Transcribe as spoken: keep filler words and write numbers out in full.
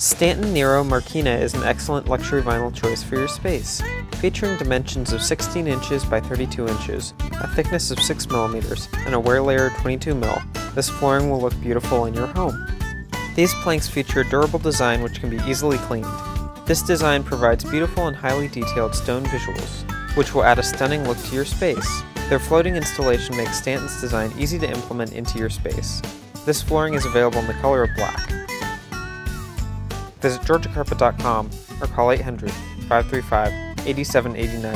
Stanton Nero Marquina is an excellent luxury vinyl choice for your space. Featuring dimensions of sixteen inches by thirty-two inches, a thickness of six millimeters, and a wear layer of twenty-two millimeters, this flooring will look beautiful in your home. These planks feature a durable design which can be easily cleaned. This design provides beautiful and highly detailed stone visuals, which will add a stunning look to your space. Their floating installation makes Stanton's design easy to implement into your space. This flooring is available in the color of black. Visit georgia carpet dot com or call eight hundred, five three five, eight seven eight nine.